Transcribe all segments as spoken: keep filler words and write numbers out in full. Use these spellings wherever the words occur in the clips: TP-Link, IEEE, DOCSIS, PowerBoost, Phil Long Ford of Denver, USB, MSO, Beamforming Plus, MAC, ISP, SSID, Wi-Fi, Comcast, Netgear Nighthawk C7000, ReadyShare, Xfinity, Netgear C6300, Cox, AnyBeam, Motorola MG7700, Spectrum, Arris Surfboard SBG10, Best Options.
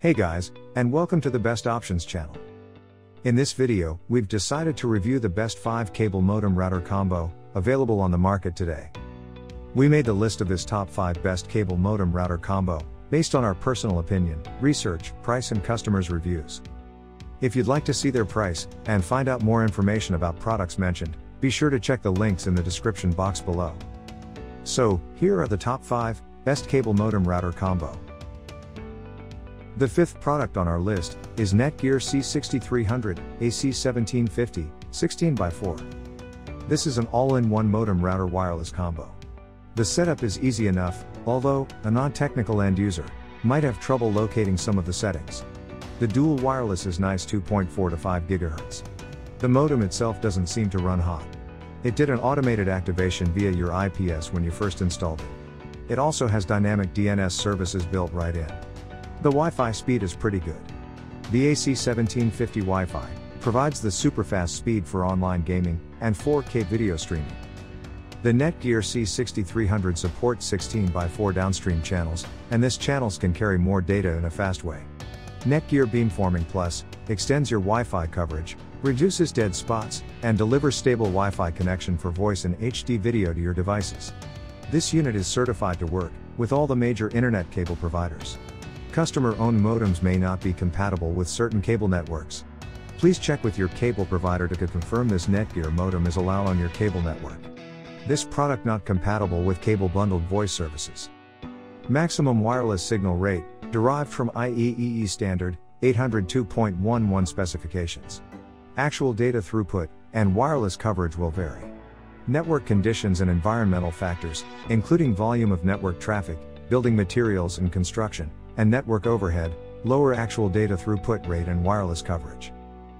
Hey guys, and welcome to the Best Options channel. In this video, we've decided to review the best five cable modem router combo, available on the market today. We made the list of this top five best cable modem router combo, based on our personal opinion, research, price and customers' reviews. If you'd like to see their price, and find out more information about products mentioned, be sure to check the links in the description box below. So, here are the top five, best cable modem router combo. The fifth product on our list is Netgear C sixty-three hundred, A C seventeen fifty, sixteen by four. This is an all-in-one modem router wireless combo. The setup is easy enough, although a non-technical end user might have trouble locating some of the settings. The dual wireless is nice, two point four to five gigahertz. The modem itself doesn't seem to run hot. It did an automated activation via your I P S when you first installed it. It also has dynamic D N S services built right in. The Wi-Fi speed is pretty good. The A C seventeen fifty Wi-Fi provides the super-fast speed for online gaming and four K video streaming. The Netgear C sixty-three hundred supports sixteen by four downstream channels, and this channels can carry more data in a fast way. Netgear Beamforming Plus extends your Wi-Fi coverage, reduces dead spots, and delivers stable Wi-Fi connection for voice and H D video to your devices. This unit is certified to work with all the major internet cable providers. Customer-owned modems may not be compatible with certain cable networks. Please check with your cable provider to confirm this Netgear modem is allowed on your cable network. This product not compatible with cable bundled voice services. Maximum wireless signal rate, derived from I triple E standard, eight hundred two point eleven specifications. Actual data throughput and wireless coverage will vary. Network conditions and environmental factors, including volume of network traffic, building materials and construction, and network overhead, lower actual data throughput rate and wireless coverage.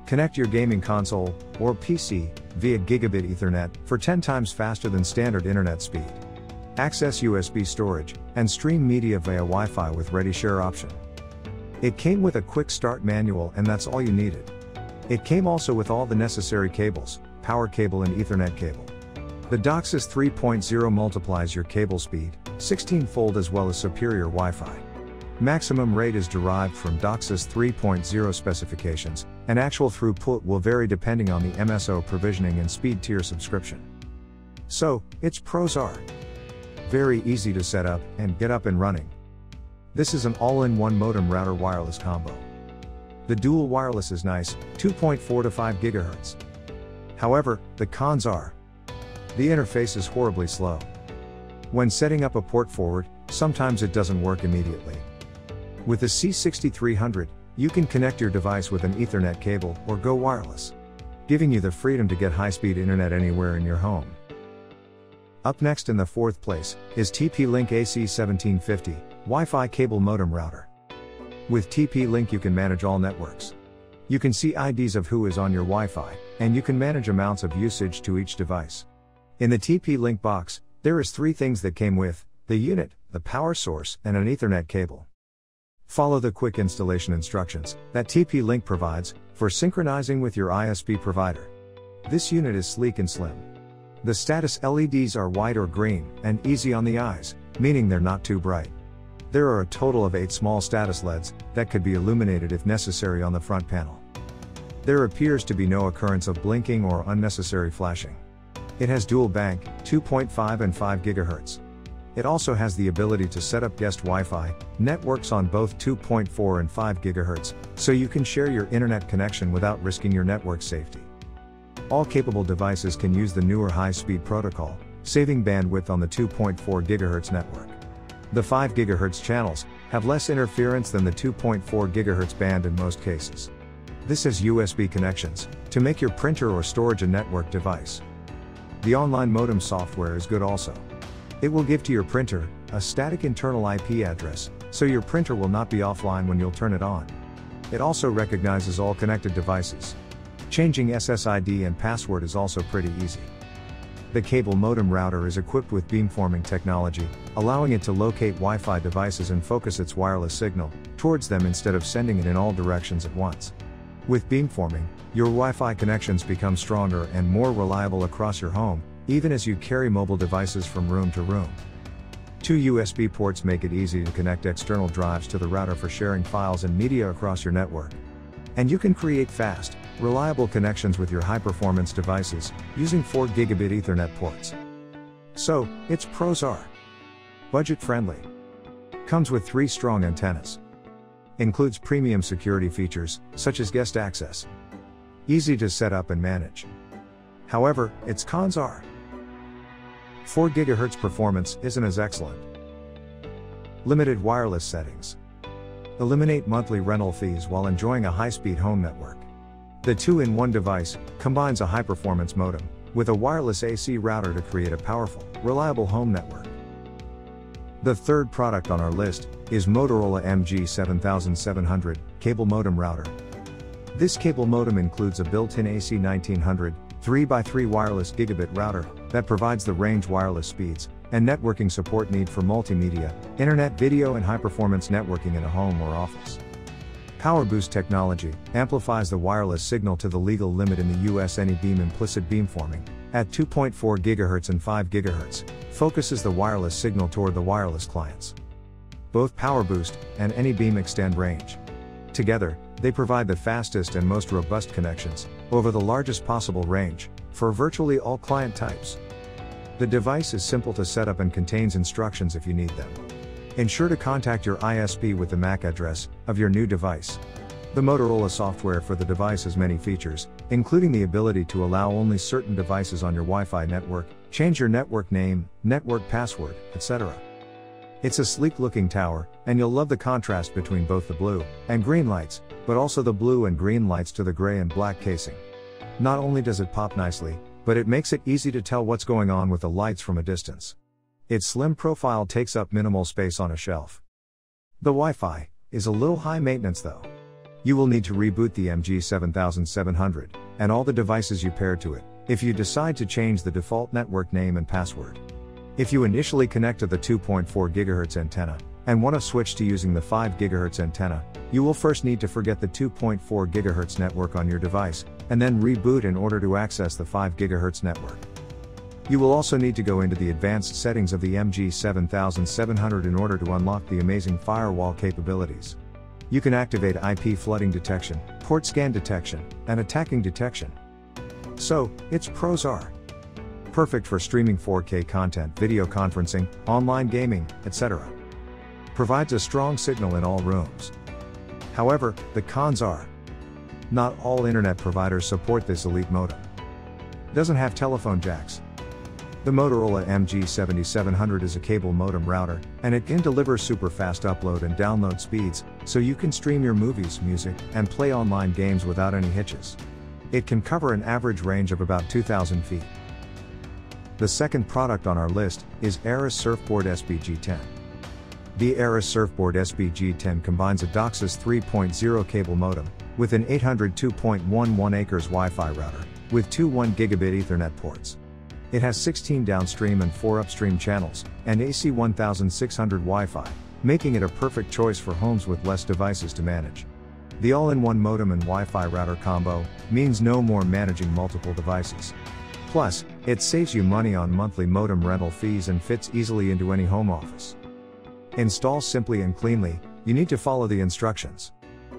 Connect your gaming console, or P C, via gigabit Ethernet, for ten times faster than standard internet speed. Access U S B storage, and stream media via Wi-Fi with ReadyShare option. It came with a quick start manual and that's all you needed. It came also with all the necessary cables, power cable and Ethernet cable. The DOCSIS three point oh multiplies your cable speed, sixteen fold as well as superior Wi-Fi. Maximum rate is derived from DOCSIS three point oh specifications, and actual throughput will vary depending on the M S O provisioning and speed tier subscription. So, its pros are very easy to set up and get up and running. This is an all-in-one modem router wireless combo. The dual wireless is nice, two point four to five gigahertz. However, the cons are the interface is horribly slow. When setting up a port forward, sometimes it doesn't work immediately. With the C sixty-three hundred, you can connect your device with an Ethernet cable or go wireless, giving you the freedom to get high-speed internet anywhere in your home. Up next in the fourth place is T P-Link A C seventeen fifty Wi-Fi cable modem router. With T P-Link you can manage all networks. You can see I Ds of who is on your Wi-Fi, and you can manage amounts of usage to each device. In the T P-Link box, there is three things that came with the unit, the power source, and an Ethernet cable. Follow the quick installation instructions that T P-Link provides for synchronizing with your I S P provider. This unit is sleek and slim. The status L E Ds are white or green and easy on the eyes, meaning they're not too bright. There are a total of eight small status L E Ds that could be illuminated if necessary on the front panel. There appears to be no occurrence of blinking or unnecessary flashing. It has dual bank, two point five and five gigahertz. It also has the ability to set up guest Wi-Fi networks on both two point four and five gigahertz, so you can share your internet connection without risking your network safety. All capable devices can use the newer high-speed protocol, saving bandwidth on the two point four gigahertz network. The five gigahertz channels have less interference than the two point four gigahertz band in most cases. This has U S B connections to make your printer or storage a network device. The online modem software is good also. It will give to your printer a static internal I P address, so your printer will not be offline when you'll turn it on. It also recognizes all connected devices. Changing S S I D and password is also pretty easy. The cable modem router is equipped with beamforming technology, allowing it to locate Wi-Fi devices and focus its wireless signal towards them instead of sending it in all directions at once. With beamforming, your Wi-Fi connections become stronger and more reliable across your home, even as you carry mobile devices from room to room. Two U S B ports make it easy to connect external drives to the router for sharing files and media across your network. And you can create fast, reliable connections with your high-performance devices, using four gigabit Ethernet ports. So, its pros are: budget-friendly, comes with three strong antennas, includes premium security features, such as guest access, easy to set up and manage. However, its cons are: four gigahertz performance isn't as excellent, limited wireless settings, eliminate monthly rental fees while enjoying a high-speed home network. The two in one device combines a high-performance modem with a wireless A C router to create a powerful, reliable home network. The third product on our list is Motorola M G seven thousand seven hundred cable modem router. This cable modem includes a built-in A C nineteen hundred three by three wireless gigabit router that provides the range, wireless speeds, and networking support need for multimedia, internet video, and high-performance networking in a home or office. PowerBoost technology amplifies the wireless signal to the legal limit in the U S AnyBeam implicit beamforming at two point four gigahertz and five gigahertz, focuses the wireless signal toward the wireless clients. Both PowerBoost and AnyBeam extend range. Together, they provide the fastest and most robust connections, over the largest possible range, for virtually all client types. The device is simple to set up and contains instructions if you need them. Ensure to contact your I S P with the M A C address of your new device. The Motorola software for the device has many features, including the ability to allow only certain devices on your Wi-Fi network, change your network name, network password, et cetera. It's a sleek-looking tower, and you'll love the contrast between both the blue and green lights, but also the blue and green lights to the gray and black casing. Not only does it pop nicely, but it makes it easy to tell what's going on with the lights from a distance. Its slim profile takes up minimal space on a shelf. The Wi-Fi is a little high maintenance though. You will need to reboot the M G seven thousand seven hundred, and all the devices you pair to it, if you decide to change the default network name and password. If you initially connect to the two point four gigahertz antenna, and want to switch to using the five gigahertz antenna, you will first need to forget the two point four gigahertz network on your device, and then reboot in order to access the five gigahertz network. You will also need to go into the advanced settings of the M G seven thousand seven hundred in order to unlock the amazing firewall capabilities. You can activate I P flooding detection, port scan detection, and attacking detection. So, its pros are: perfect for streaming four K content, video conferencing, online gaming, et cetera. Provides a strong signal in all rooms. However, the cons are: not all internet providers support this elite modem. Doesn't have telephone jacks. The Motorola M G seven thousand seven hundred is a cable modem router, and it can deliver super fast upload and download speeds, so you can stream your movies, music, and play online games without any hitches. It can cover an average range of about two thousand feet. The second product on our list is Arris Surfboard S B G ten. The Arris Surfboard S B G ten combines a DOCSIS three point oh cable modem with an eight hundred two point one one acres Wi-Fi router with two one gigabit Ethernet ports. It has sixteen downstream and four upstream channels, and A C sixteen hundred Wi-Fi, making it a perfect choice for homes with less devices to manage. The all-in-one modem and Wi-Fi router combo means no more managing multiple devices. Plus, it saves you money on monthly modem rental fees and fits easily into any home office. Install simply and cleanly. You need to follow the instructions.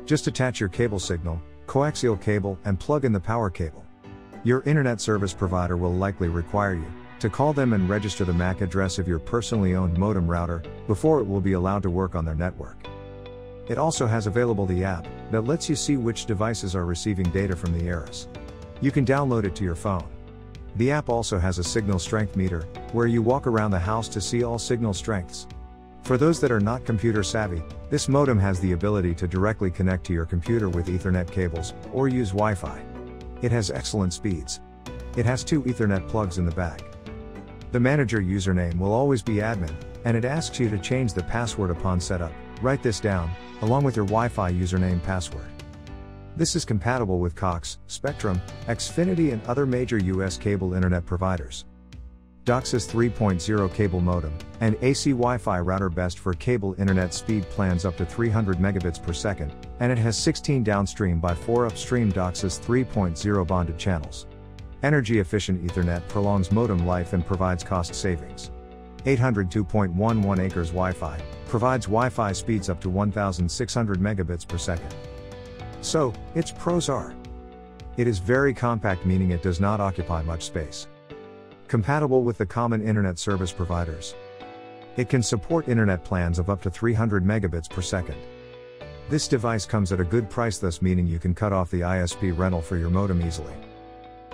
Just attach your cable signal, coaxial cable, and plug in the power cable. Your internet service provider will likely require you to call them and register the M A C address of your personally owned modem router before it will be allowed to work on their network. It also has available the app that lets you see which devices are receiving data from the Arris. You can download it to your phone. The app also has a signal strength meter where you walk around the house to see all signal strengths. For those that are not computer savvy, this modem has the ability to directly connect to your computer with Ethernet cables or use Wi-Fi. It has excellent speeds. It has two Ethernet plugs in the back. The manager username will always be admin, and it asks you to change the password upon setup. Write this down, along with your Wi-Fi username password. This is compatible with Cox, Spectrum, Xfinity, and other major U S cable internet providers. DOCSIS three point oh cable modem and A C Wi-Fi router, best for cable internet speed plans up to three hundred megabits per second, and it has sixteen downstream by four upstream DOCSIS three point oh bonded channels. Energy efficient Ethernet prolongs modem life and provides cost savings. eight hundred two point one one acres Wi-Fi, provides Wi-Fi speeds up to one thousand six hundred megabits per second. So, its pros are: it is very compact, meaning it does not occupy much space. Compatible with the common internet service providers. It can support internet plans of up to three hundred megabits per second. This device comes at a good price, thus meaning you can cut off the I S P rental for your modem easily.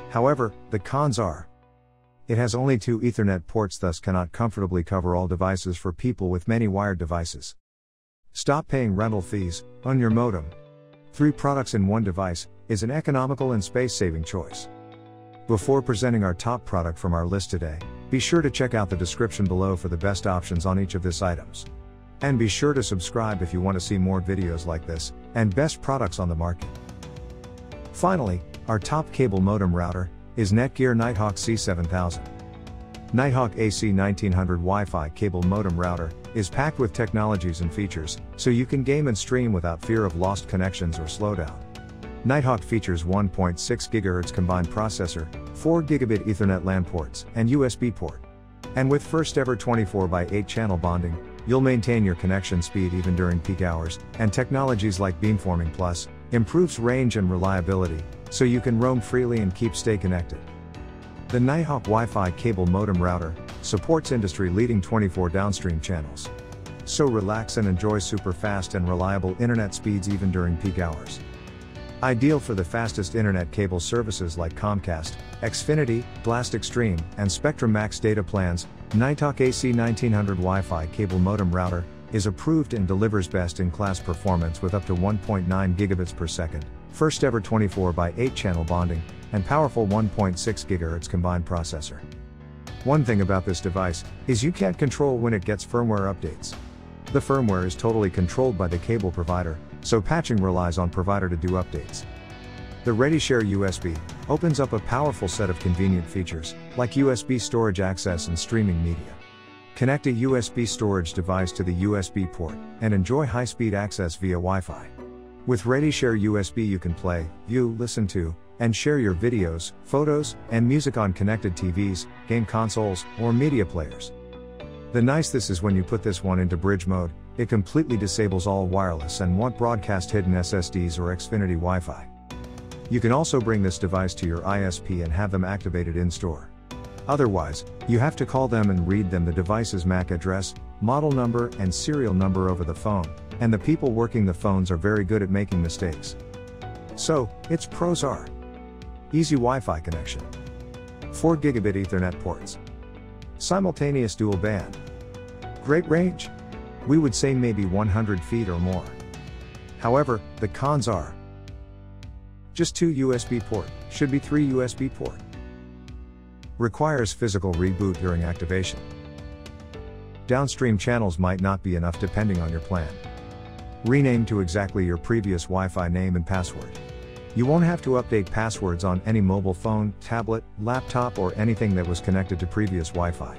However, the cons are: it has only two Ethernet ports, thus cannot comfortably cover all devices for people with many wired devices. Stop paying rental fees on your modem. Three products in one device is an economical and space-saving choice. Before presenting our top product from our list today, be sure to check out the description below for the best options on each of these items. And be sure to subscribe if you want to see more videos like this, and best products on the market. Finally, our top cable modem router is Netgear Nighthawk C seven thousand. Nighthawk A C nineteen hundred Wi-Fi cable modem router is packed with technologies and features, so you can game and stream without fear of lost connections or slowdown. Nighthawk features one point six gigahertz combined processor, four gigabit Ethernet LAN ports, and U S B port. And with first ever twenty-four by eight channel bonding, you'll maintain your connection speed even during peak hours, and technologies like Beamforming Plus improves range and reliability, so you can roam freely and keep stay connected. The Nighthawk Wi-Fi cable modem router supports industry-leading twenty-four downstream channels. So relax and enjoy super fast and reliable internet speeds even during peak hours. Ideal for the fastest internet cable services like Comcast, Xfinity, Blast Extreme, and Spectrum Max data plans, Nighthawk A C nineteen hundred Wi-Fi cable modem router is approved and delivers best-in-class performance with up to one point nine gigabits per second, first-ever twenty-four by eight channel bonding, and powerful one point six gigahertz combined processor. One thing about this device is you can't control when it gets firmware updates. The firmware is totally controlled by the cable provider, so patching relies on provider to do updates. The ReadyShare U S B opens up a powerful set of convenient features, like U S B storage access and streaming media. Connect a U S B storage device to the U S B port, and enjoy high-speed access via Wi-Fi. With ReadyShare U S B you can play, view, listen to, and share your videos, photos, and music on connected T Vs, game consoles, or media players. The nice this is when you put this one into bridge mode, it completely disables all wireless and want broadcast hidden S S Ds or Xfinity Wi-Fi. You can also bring this device to your I S P and have them activated in-store. Otherwise, you have to call them and read them the device's M A C address, model number, and serial number over the phone, and the people working the phones are very good at making mistakes. So, its pros are: easy Wi-Fi connection, four gigabit Ethernet ports, simultaneous dual band, great range. We would say maybe one hundred feet or more. However, the cons are: just two U S B port, should be three U S B port. Requires physical reboot during activation. Downstream channels might not be enough depending on your plan. Rename to exactly your previous Wi-Fi name and password. You won't have to update passwords on any mobile phone, tablet, laptop, or anything that was connected to previous Wi-Fi.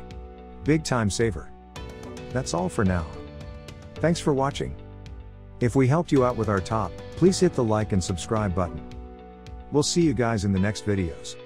Big time saver. That's all for now. Thanks for watching. If we helped you out with our top, please hit the like and subscribe button. We'll see you guys in the next videos.